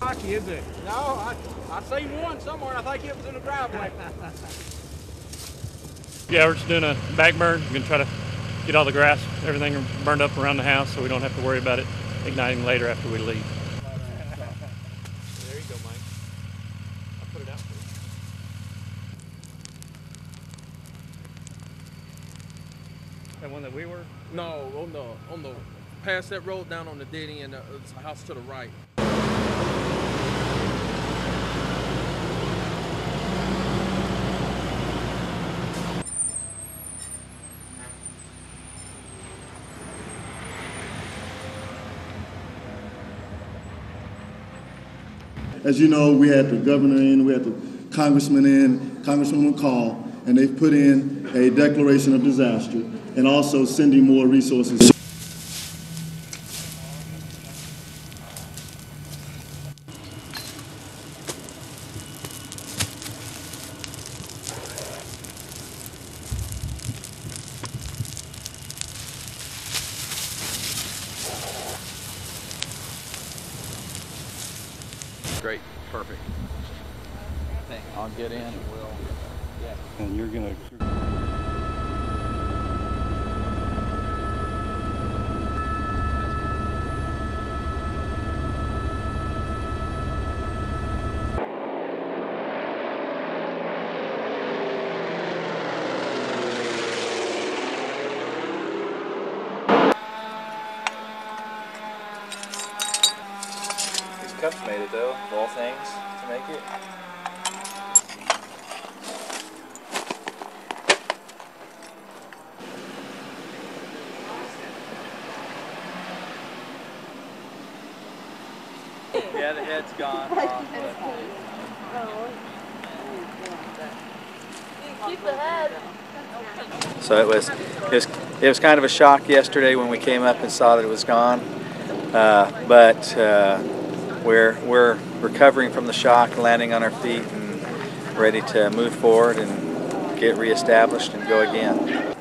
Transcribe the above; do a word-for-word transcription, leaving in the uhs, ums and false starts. Hockey, is it? No, I, I seen one somewhere. I think it was in the driveway. Yeah, we're just doing a back burn. We're going to try to get all the grass, everything burned up around the house so we don't have to worry about it igniting later after we leave. There you go, Mike. I'll put it out for you. That one that we were? No, on the, on the, past that road down on the dead end, uh, it's a house to the right. As you know, we had the governor in, we had the congressman in, Congressman McCall, and they've put in a declaration of disaster and also sending more resources. Great, perfect. I'll get in. And you're gonna. Cups made it though, of all things, to make it. Yeah, the head's gone. Off, but... oh. Keep the head. So it was, it was, it was kind of a shock yesterday when we came up and saw that it was gone, uh, but. Uh, We're, we're recovering from the shock, landing on our feet and ready to move forward and get reestablished and go again.